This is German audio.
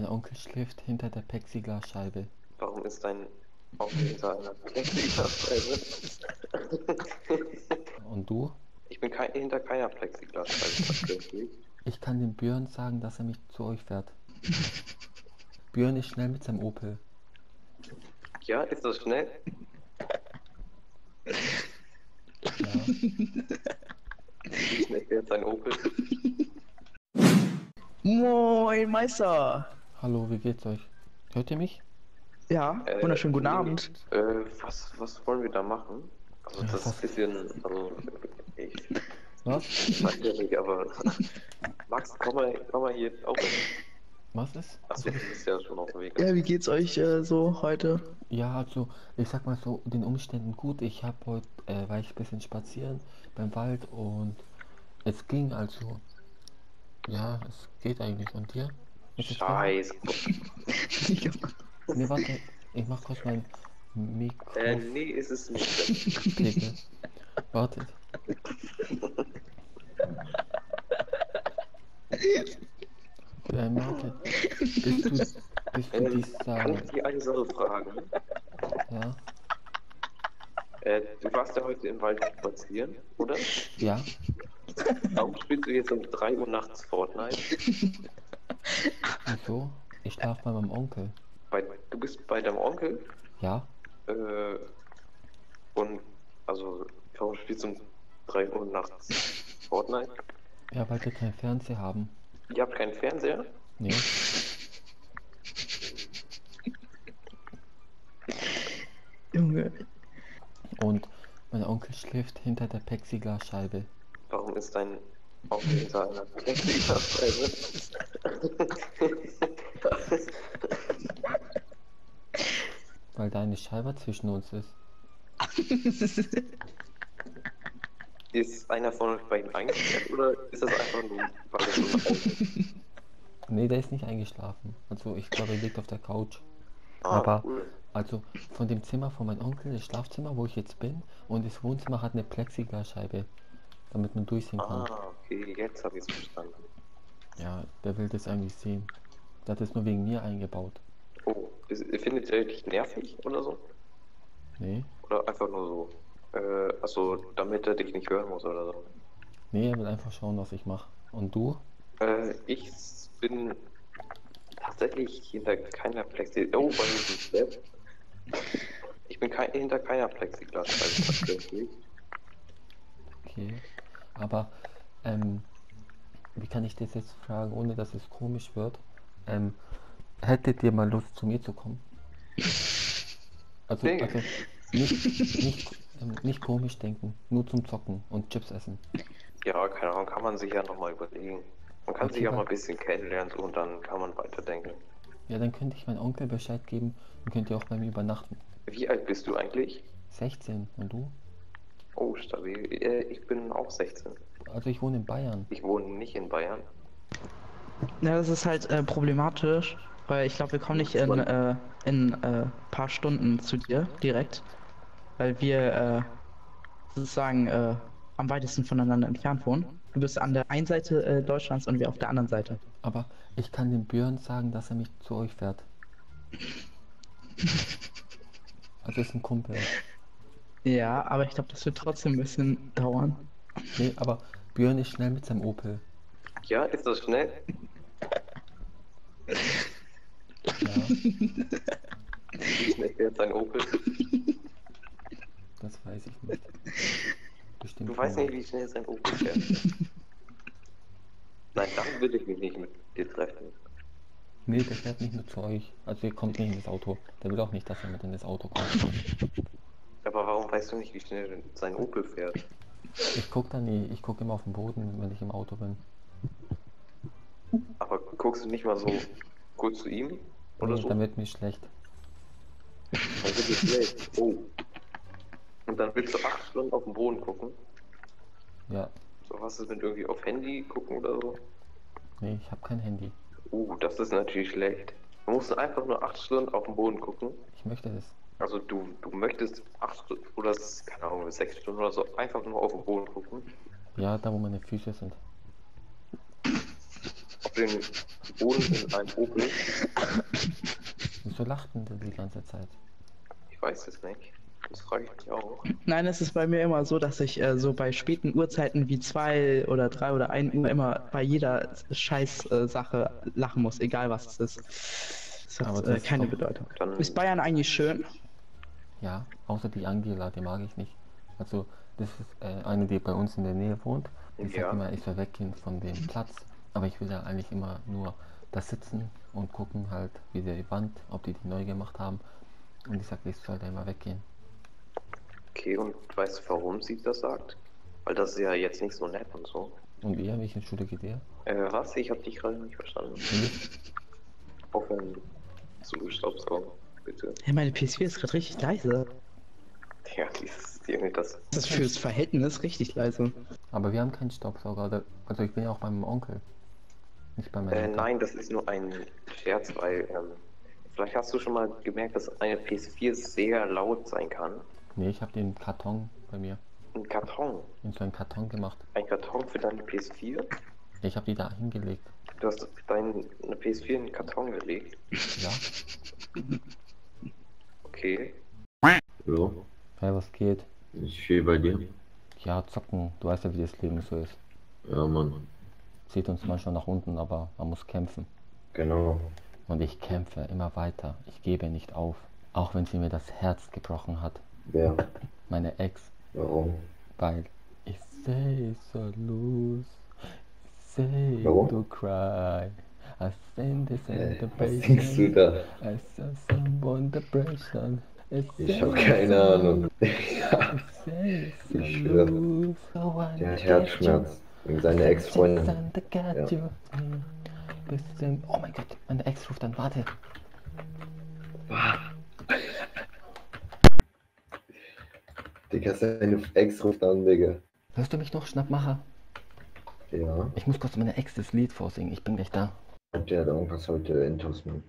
Mein Onkel schläft hinter der Plexiglasscheibe. Warum ist dein Onkel hinter einer Plexiglasscheibe? Und du? Ich bin hinter keiner Plexiglasscheibe. Ich kann dem Björn sagen, dass er mich zu euch fährt. Björn ist schnell mit seinem Opel. Ja, ist das schnell? Ja. Wie schnell fährt sein Opel? Moin Meister! Hallo, wie geht's euch? Hört ihr mich? Ja, wunderschönen guten Abend. Was wollen wir da machen? Also ja, das ist ein bisschen... Also, ich... Was? Ich weiß ja nicht, aber... Max, komm mal hier auf. Was ist? Achso, du bist ja schon auf dem Weg. Ja, wie geht's euch so heute? Ja, also, ich sag mal so, den Umständen gut. Ich hab heute, war ich ein bisschen spazieren beim Wald und es ging also... Ja, es geht eigentlich. Und dir? Scheiße. Ne, warte. Ich mach kurz mein Mikro. Nee, ist es nicht. Wartet. Marke. Bist du dieser... Kann ich dir eine Sache fragen? Ja. Du warst ja heute im Wald spazieren, oder? Ja. Warum spielst du jetzt um 3 Uhr nachts Fortnite? Wieso? Ich schlaf bei meinem Onkel. Du bist bei deinem Onkel? Ja. Und, also, warum spielst du um 3 Uhr nachts Fortnite? Ja, weil wir keinen Fernseher haben. Ihr habt keinen Fernseher? Nee. Junge. Und mein Onkel schläft hinter der Plexiglasscheibe. Warum ist dein Onkel hinter einer Plexiglasscheibe? Weil deine Scheibe zwischen uns ist. Ist einer von euch bei ihm eingeschlafen oder ist das einfach nur ein... Nee, der ist nicht eingeschlafen. Also ich glaube, er liegt auf der Couch. Aber cool. Also von dem Zimmer von meinem Onkel, das Schlafzimmer, wo ich jetzt bin, und das Wohnzimmer hat eine Plexiglasscheibe, damit man durchsehen kann. Ah, okay, jetzt habe ich es verstanden. Ja, der will das eigentlich sehen. Der hat es nur wegen mir eingebaut. Oh, findet ihr dich nervig oder so? Nee. Oder einfach nur so? Also, damit er dich nicht hören muss oder so. Nee, er will einfach schauen, was ich mache. Und du? Ich bin tatsächlich hinter keiner Plexiglas... Oh, bei mir ist ein... Ich bin hinter keiner Plexiglas. Okay. Aber, wie kann ich das jetzt fragen, ohne dass es komisch wird? Hättet ihr mal Lust, zu mir zu kommen? Also nicht komisch denken, nur zum Zocken und Chips essen. Ja, keine Ahnung, kann man sich ja nochmal überlegen. Man kann sich ja mal ein bisschen kennenlernen und dann kann man weiterdenken. Ja, dann könnte ich meinen Onkel Bescheid geben und könnt ihr auch bei mir übernachten. Wie alt bist du eigentlich? 16. Und du? Oh, stabil. Ich bin auch 16. Also ich wohne in Bayern. Ich wohne nicht in Bayern. Na, das ist halt problematisch, weil ich glaube, wir kommen nicht in paar Stunden zu dir direkt. Weil wir sozusagen am weitesten voneinander entfernt wohnen. Du bist an der einen Seite Deutschlands und wir auf der anderen Seite. Aber ich kann dem Björn sagen, dass er mich zu euch fährt. Also ist ein Kumpel. Ja, aber ich glaube, das wird trotzdem ein bisschen dauern. Nee, aber Björn ist schnell mit seinem Opel. Ja, ist das schnell? Ja. Wie schnell fährt sein Opel? Das weiß ich nicht. Bestimmt. Du weißt nicht, wie schnell sein Opel fährt. Nein, dann will ich mich nicht mit dir treffen. Nee, der fährt nicht nur zu euch. Also ihr kommt nicht in das Auto. Der will auch nicht, dass er mit in das Auto kommt. Aber warum weißt du nicht, wie schnell sein Opel fährt? Ich guck da nie. Ich guck immer auf den Boden, wenn ich im Auto bin. Aber guckst du nicht mal so kurz zu ihm? Oder nee, so? Dann wird mir schlecht. Dann wird mir schlecht. Oh. Und dann willst du 8 Stunden auf den Boden gucken? Ja. So, was ist mit irgendwie auf Handy gucken oder so? Nee, ich hab kein Handy. Das ist natürlich schlecht. Man muss einfach nur 8 Stunden auf den Boden gucken. Ich möchte das. Also du möchtest 8 Stunden oder, keine Ahnung, 6 Stunden oder so einfach nur auf den Boden gucken? Ja, da wo meine Füße sind. den Boden in einem Opel. Wieso lachten denn die ganze Zeit? Ich weiß es nicht. Das frage ich mich auch. Nein, es ist bei mir immer so, dass ich so bei späten Uhrzeiten wie 2 oder 3 oder 1 Uhr immer bei jeder Scheiß-Sache lachen muss, egal was es ist. Das hat das keine Bedeutung. Dann ist Bayern eigentlich schön? Ja, außer die Angela, die mag ich nicht. Also, das ist eine, die bei uns in der Nähe wohnt. Die sagt immer, ich soll weggehen von dem Platz. Aber ich will ja eigentlich immer nur da sitzen und gucken halt, wie die Wand, ob die die neu gemacht haben. Und ich sag, ich soll da immer weggehen. Okay, und weißt du, warum sie das sagt? Weil das ist ja jetzt nicht so nett und so. Und ihr, welche Schule geht ihr? Was? Ich hab dich gerade nicht verstanden. Aufhören zu Staubsaugen, bitte. Hey, meine PS4 ist gerade richtig leise. Ja, dieses irgendwie das. Das ist fürs Verhältnis richtig leise. Aber wir haben keinen Staubsauger. Also ich bin ja auch beim Onkel. Nicht bei meinem Onkel. Nein, das ist nur ein Scherz, weil vielleicht hast du schon mal gemerkt, dass eine PS4 sehr laut sein kann. Nee, ich habe den Karton bei mir. Ein Karton? Ich habe einen Karton gemacht. Ein Karton für deine PS4? Ich habe die da hingelegt. Du hast deine PS4 in den Karton gelegt? Ja. Okay. Hallo? Hey, was geht? Ich stehe bei dir. Ja, zocken. Du weißt ja, wie das Leben so ist. Ja, Mann. Zieht uns manchmal nach unten, aber man muss kämpfen. Genau. Und ich kämpfe immer weiter. Ich gebe nicht auf. Auch wenn sie mir das Herz gebrochen hat. Wer? Ja. Meine Ex. Warum? Weil ich say so loose. Say to cry. I send this celebration. Was singst du da? I saw someone depression. Ich hab keine Ahnung. Ja. Ich schwöre. Der hat Herzschmerz. Und seine Ex-Freundin. Ja. Oh mein Gott, meine Ex ruft an, warte. Digga, seine Ex ruft an, Digga. Hörst du mich noch, Schnappmacher? Ja. Ich muss kurz meine Ex das Lied vorsingen, ich bin gleich da. Der hat irgendwas heute in Tosman.